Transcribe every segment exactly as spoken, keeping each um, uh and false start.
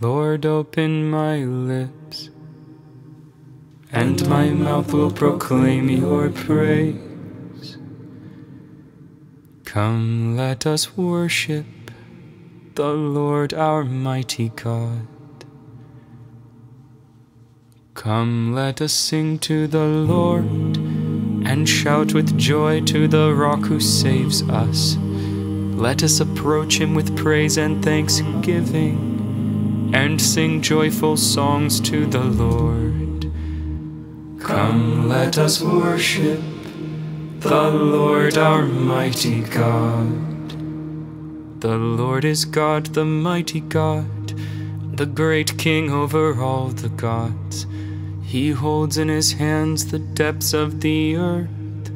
Lord, open my lips, and my mouth will proclaim your praise. Come, let us worship the Lord our mighty God. Come, let us sing to the Lord, and shout with joy to the rock who saves us. Let us approach him with praise and thanksgiving, and sing joyful songs to the Lord. Come, let us worship the Lord our mighty God. The Lord is God, the mighty God, the great King over all the gods. He holds in his hands the depths of the earth,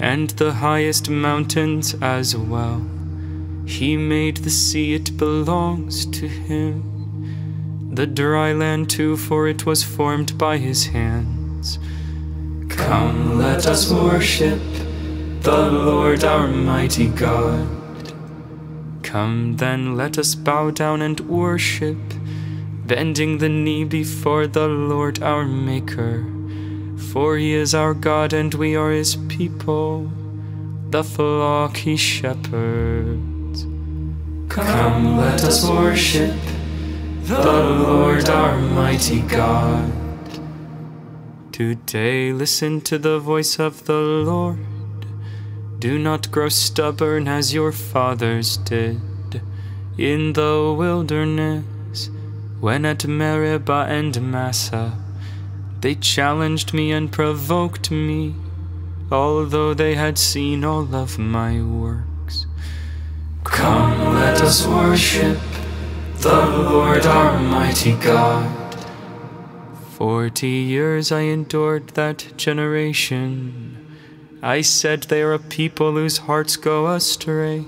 and the highest mountains as well. He made the sea, it belongs to him, the dry land too, for it was formed by his hands. Come, let us worship the Lord our mighty God. Come then, let us bow down and worship, bending the knee before the Lord our Maker, for he is our God and we are his people, the flock he shepherds. Come, let us worship the Lord our mighty God. Today listen to the voice of the Lord. Do not grow stubborn as your fathers did in the wilderness, when at Meribah and Massa they challenged me and provoked me, although they had seen all of my works. Come, let us worship the Lord our mighty God. Forty years I endured that generation. I said, they are a people whose hearts go astray,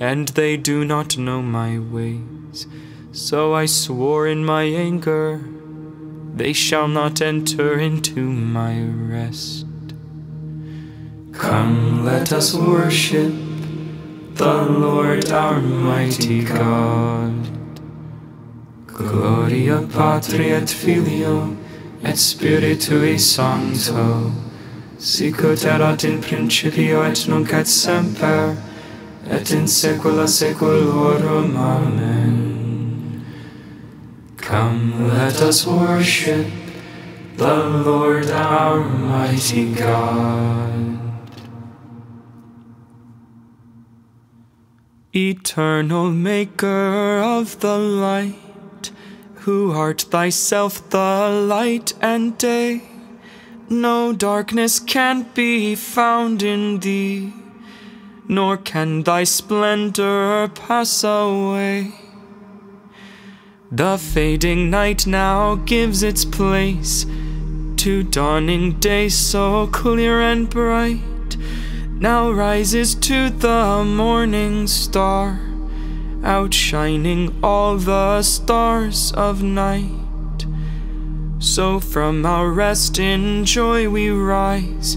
and they do not know my ways. So I swore in my anger, they shall not enter into my rest. Come, let us worship the Lord our mighty God. Gloria Patria et Filio et Spiritui Sancto, sicut erat in principio et nunc et semper, et in saecula saeculorum. Amen. Come, let us worship the Lord our mighty God. Eternal Maker of the light, who art thyself the light and day, no darkness can be found in thee, nor can thy splendor pass away. The fading night now gives its place to dawning day so clear and bright. Now rises to the morning star, outshining all the stars of night. So from our rest in joy we rise,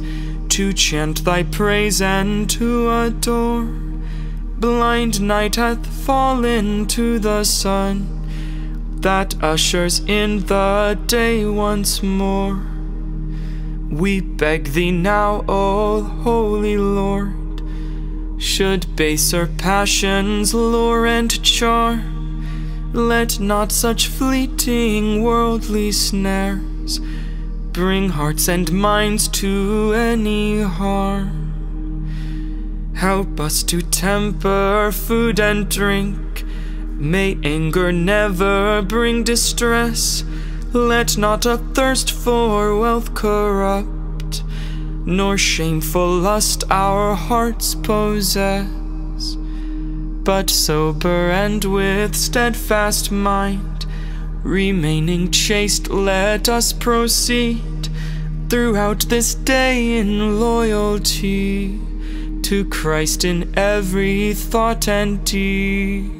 to chant thy praise and to adore. Blind night hath fallen to the sun, that ushers in the day once more. We beg thee now, O holy Lord, should baser passions lure and charm, let not such fleeting worldly snares bring hearts and minds to any harm. Help us to temper food and drink, may anger never bring distress. Let not a thirst for wealth corrupt, nor shameful lust our hearts possess. But sober and with steadfast mind, remaining chaste, let us proceed throughout this day in loyalty to Christ in every thought and deed.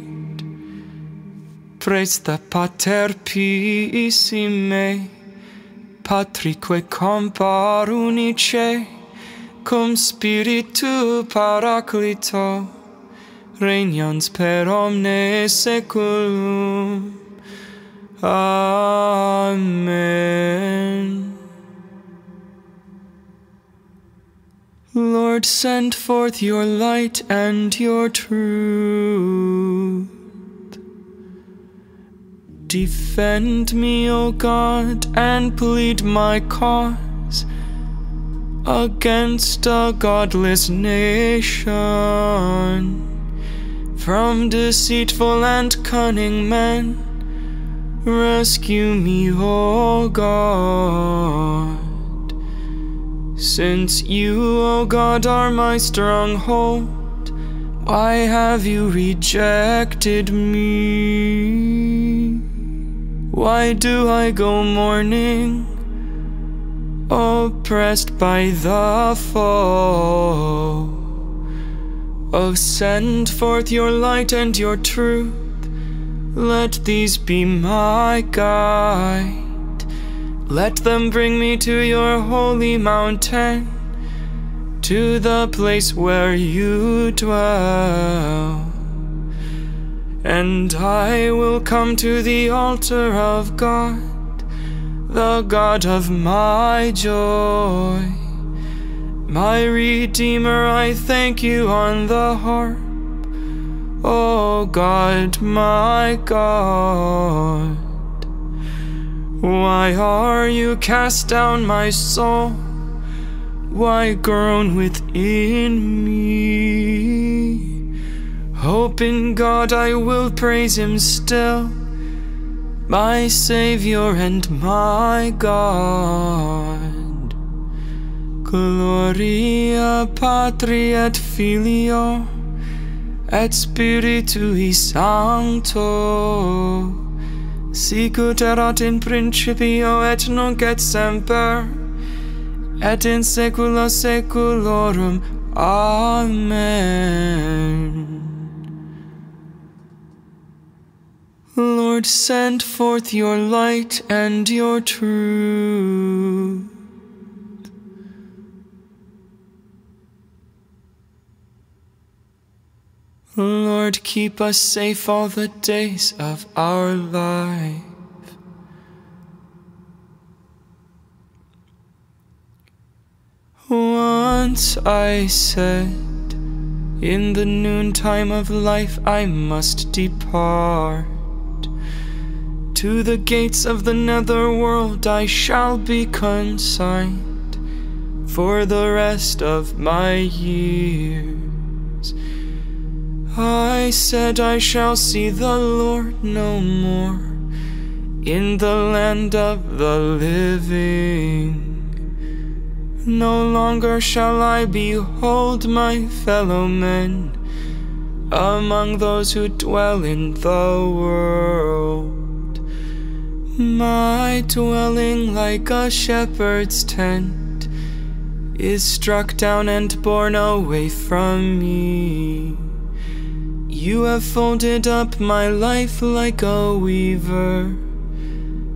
Praesta Pater piissime, Patrice compar unice, cum spiritu paraclito, regnans per omnes saeculum. Amen. Lord, send forth your light and your truth. Defend me, O God, and plead my cause against a godless nation, from deceitful and cunning men. Rescue me, O God, since you, O God, are my stronghold. Why have you rejected me? Why do I go mourning, oppressed by the foe? O send forth your light and your truth. Let these be my guide. Let them bring me to your holy mountain, to the place where you dwell. And I will come to the altar of God, the God of my joy. My Redeemer, I thank you on the harp, O God, my God. Why are you cast down, my soul? Why groan within me? Hope in God, I will praise him still, my Savior and my God. Gloria Patria et Filio et Spiritui Sancto, sic ut erat in principio et nunc et semper, et in saecula saeculorum. Amen. Lord, send forth your light and your truth. Lord, keep us safe all the days of our life. Once I said, in the noontime of life I must depart. To the gates of the netherworld I shall be consigned for the rest of my years. I said I shall see the Lord no more in the land of the living. No longer shall I behold my fellow men among those who dwell in the world. My dwelling, like a shepherd's tent, is struck down and borne away from me. You have folded up my life like a weaver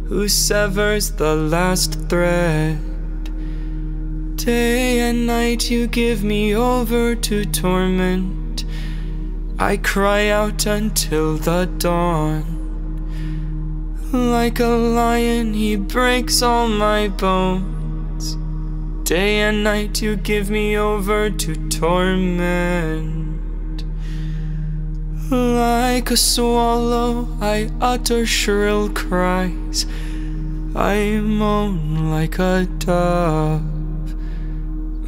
who severs the last thread. Day and night you give me over to torment. I cry out until the dawn. Like a lion he breaks all my bones. Day and night you give me over to torment. Like a swallow, I utter shrill cries. I moan like a dove.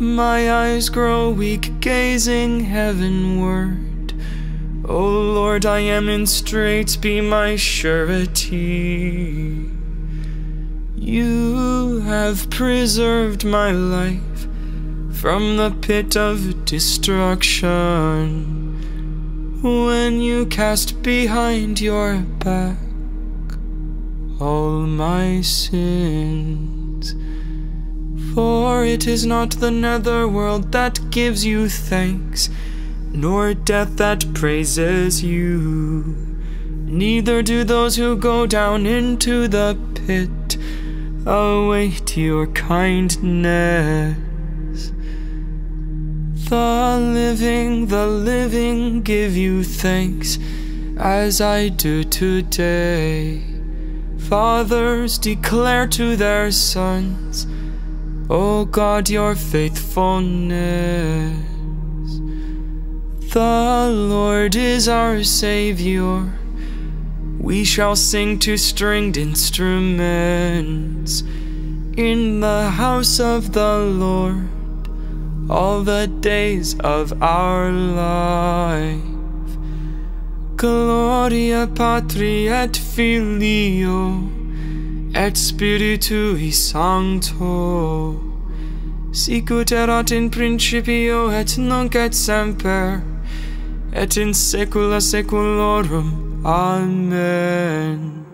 My eyes grow weak, gazing heavenward. O Lord, I am in straits, be my surety. You have preserved my life from the pit of destruction. When you cast behind your back all my sins. For it is not the netherworld that gives you thanks, nor death that praises you. Neither do those who go down into the pit await your kindness. The living, the living give you thanks, as I do today. Fathers declare to their sons, O God, your faithfulness. The Lord is our Savior. We shall sing to stringed instruments. In the house of the Lord, all the days of our life. Gloria Patria et Filio et Spiritui Sancto, sic ut erat in principio et nunc et semper et in saecula saeculorum. Amen.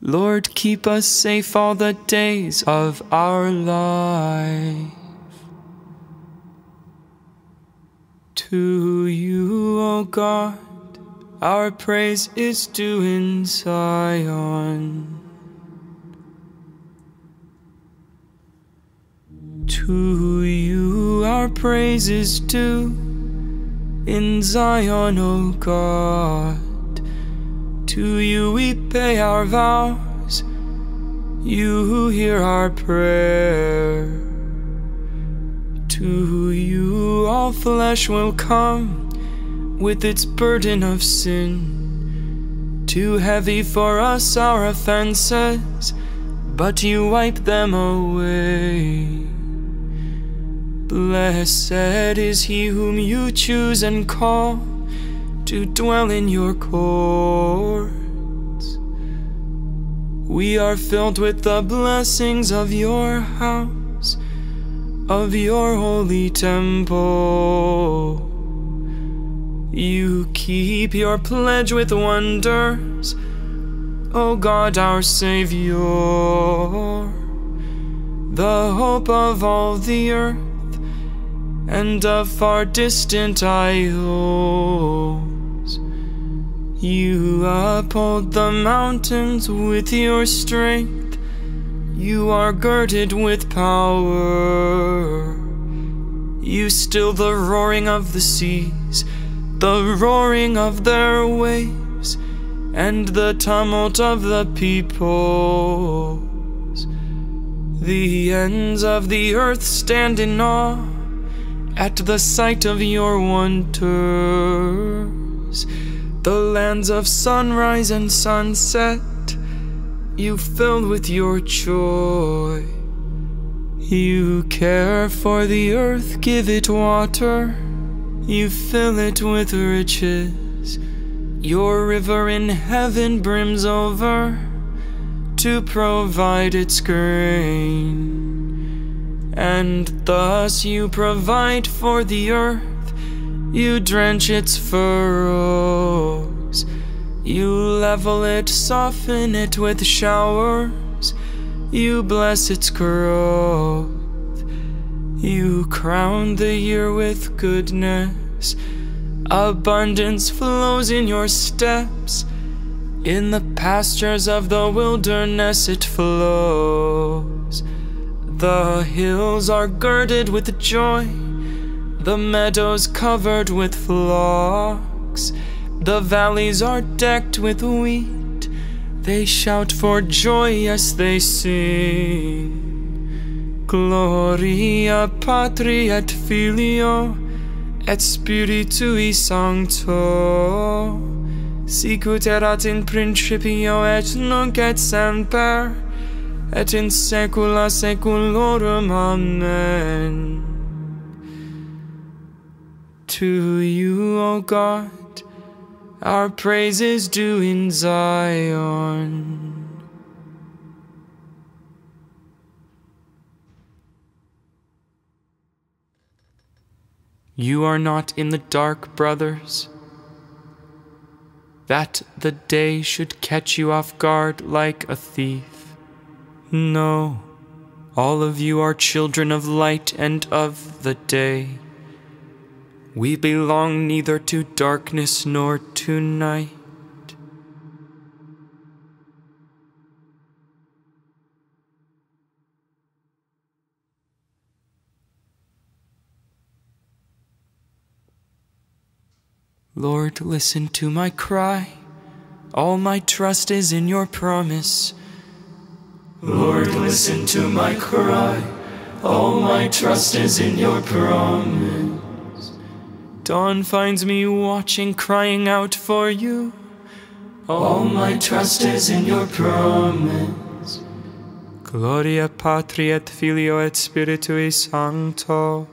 Lord, keep us safe all the days of our life. To you, O God, our praise is due in Zion. To you, our praise is due in Zion, O God. To you we pay our vows, you who hear our prayer. To you all flesh will come with its burden of sin. Too heavy for us our offenses, but you wipe them away. Blessed is he whom you choose and call to dwell in your courts. We are filled with the blessings of your house, of your holy temple. You keep your pledge with wonders, O God, our Savior. The hope of all the earth and of far distant isles. You uphold the mountains with your strength. You are girded with power. You still the roaring of the seas, the roaring of their waves, and the tumult of the peoples. The ends of the earth stand in awe at the sight of your wonders. The lands of sunrise and sunset you fill with your joy. You care for the earth, give it water. You fill it with riches. Your river in heaven brims over to provide its grain. And thus you provide for the earth. You drench its furrows. You level it, soften it with showers. You bless its growth. You crown the year with goodness. Abundance flows in your steps. In the pastures of the wilderness it flows. The hills are girded with joy. The meadows covered with flocks. The valleys are decked with wheat. They shout for joy as they sing. Gloria Patria et Filio et Spiritui Sancto, sic ut erat in principio et nunc et semper et in saecula saeculorum. Amen. To you, O God, our praise is due in Zion. You are not in the dark, brothers, that the day should catch you off guard like a thief. No, all of you are children of light and of the day. We belong neither to darkness nor to night. Lord, listen to my cry. All my trust is in your promise. Lord, listen to my cry. All my trust is in your promise. Dawn finds me watching, crying out for you. All my trust is in your promise. Gloria Patria et Filio et Spiritui Sancto.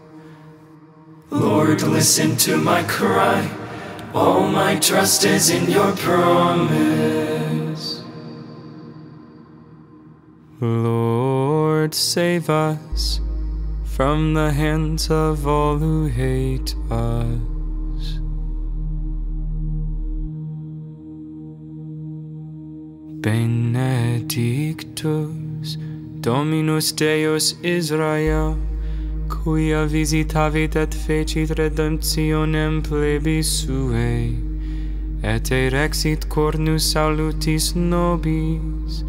Lord, listen to my cry. All my trust is in your promise. Lord, save us from the hands of all who hate us. Benedictus Dominus Deus Israel, quia visitavit et fecit redemptionem plebis suae, et erexit cornus salutis nobis,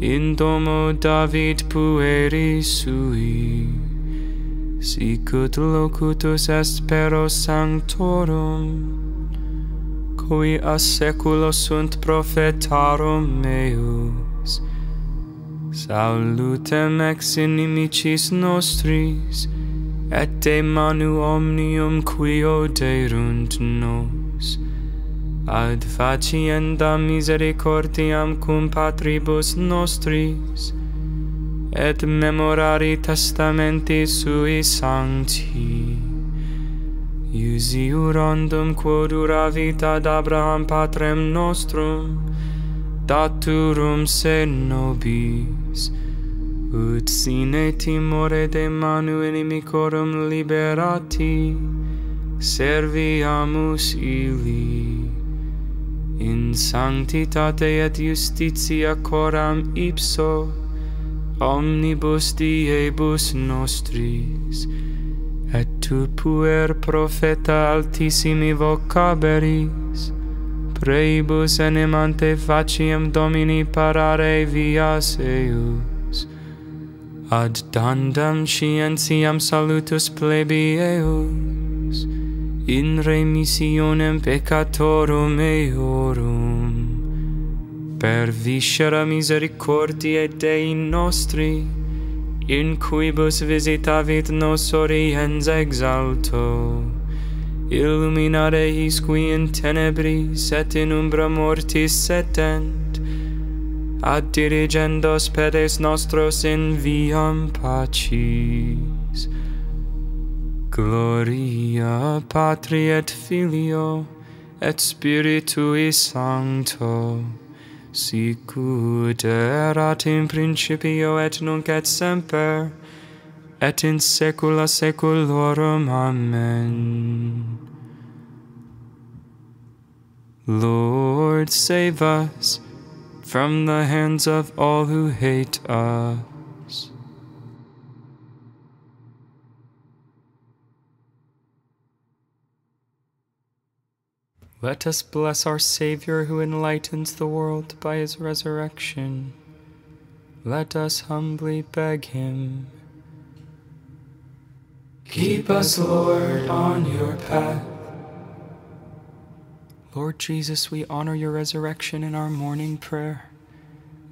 in domo David pueri sui, sicut locutus est pero sanctorum, quia seculos sunt prophetarum meus, salutem ex inimicis nostris, et de manu omnium qui oderunt nos, ad faciendam misericordiam cum patribus nostris, et memorari testamenti sui sancti, iusiurandum quod duravit ad Abraham patrem nostrum, daturum se nobis, ut sine timore de manu inimicorum liberati, serviamus illi, in sanctitate et justitia coram ipso, omnibus diebus nostris, et tu puer profeta altissimi vocaberis, praebus enemante faciem Domini parare vias eius, ad dandam scientiam salutus plebi eius, in remissionem peccatorum eorum, per viscera misericordiae Dei nostri, in quibus visitavit nos oriens exalto, illuminare his qui in tenebris et in umbra mortis setent, ad dirigendos pedes nostros in viam pacis. Gloria Patri et Filio et Spiritui Sancto, sicut erat in principio et nunc et semper, et in saecula saeculorum. Amen. Lord, save us from the hands of all who hate us. Let us bless our Savior who enlightens the world by his resurrection. Let us humbly beg him. Keep us, Lord, on your path. Lord Jesus, we honor your resurrection in our morning prayer.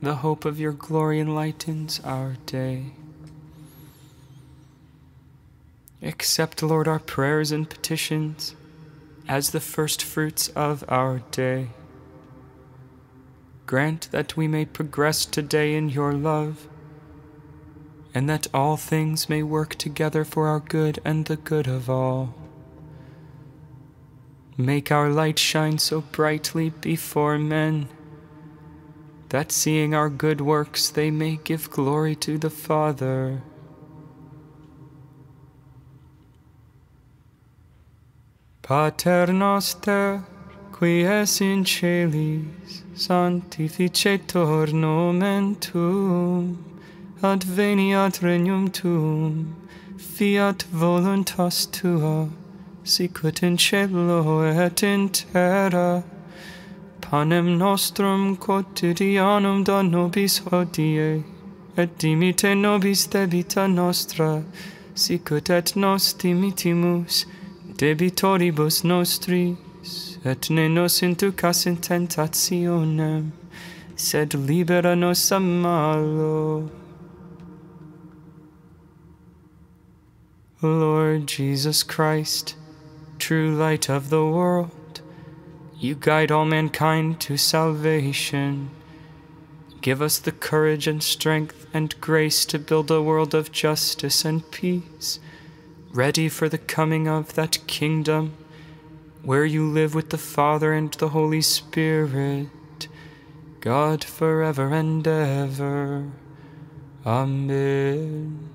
The hope of your glory enlightens our day. Accept, Lord, our prayers and petitions as the first fruits of our day. Grant that we may progress today in your love, and that all things may work together for our good and the good of all. Make our light shine so brightly before men, that seeing our good works they may give glory to the Father. Pater noster, qui es in celis, sanctificetur nomen tuum, adveniat regnum tuum, fiat voluntas tua, sicut in cielo et in terra. Panem nostrum quotidianum da nobis hodie, et dimite nobis debita nostra, sicut et nos dimitimus debitoribus nostris. Et ne nos inducas in tentationem, sed libera nos a malo. Lord Jesus Christ, true light of the world, you guide all mankind to salvation. Give us the courage and strength and grace to build a world of justice and peace, ready for the coming of that kingdom, where you live with the Father and the Holy Spirit, God forever and ever. Amen.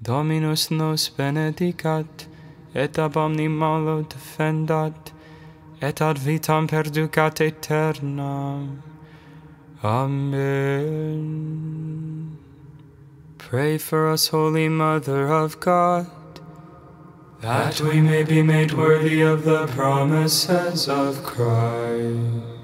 Dominus nos benedicat, et ab omni malo defendat, et ad vitam perducat aeternam. Amen. Pray for us, Holy Mother of God, that we may be made worthy of the promises of Christ.